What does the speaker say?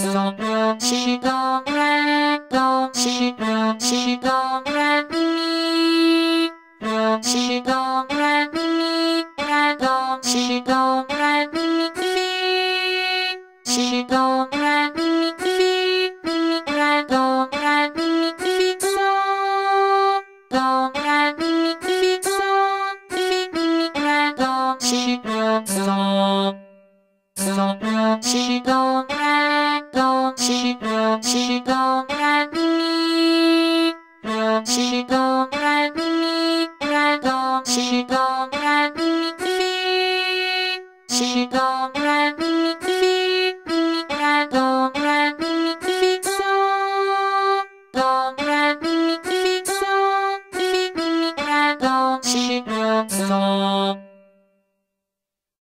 She don't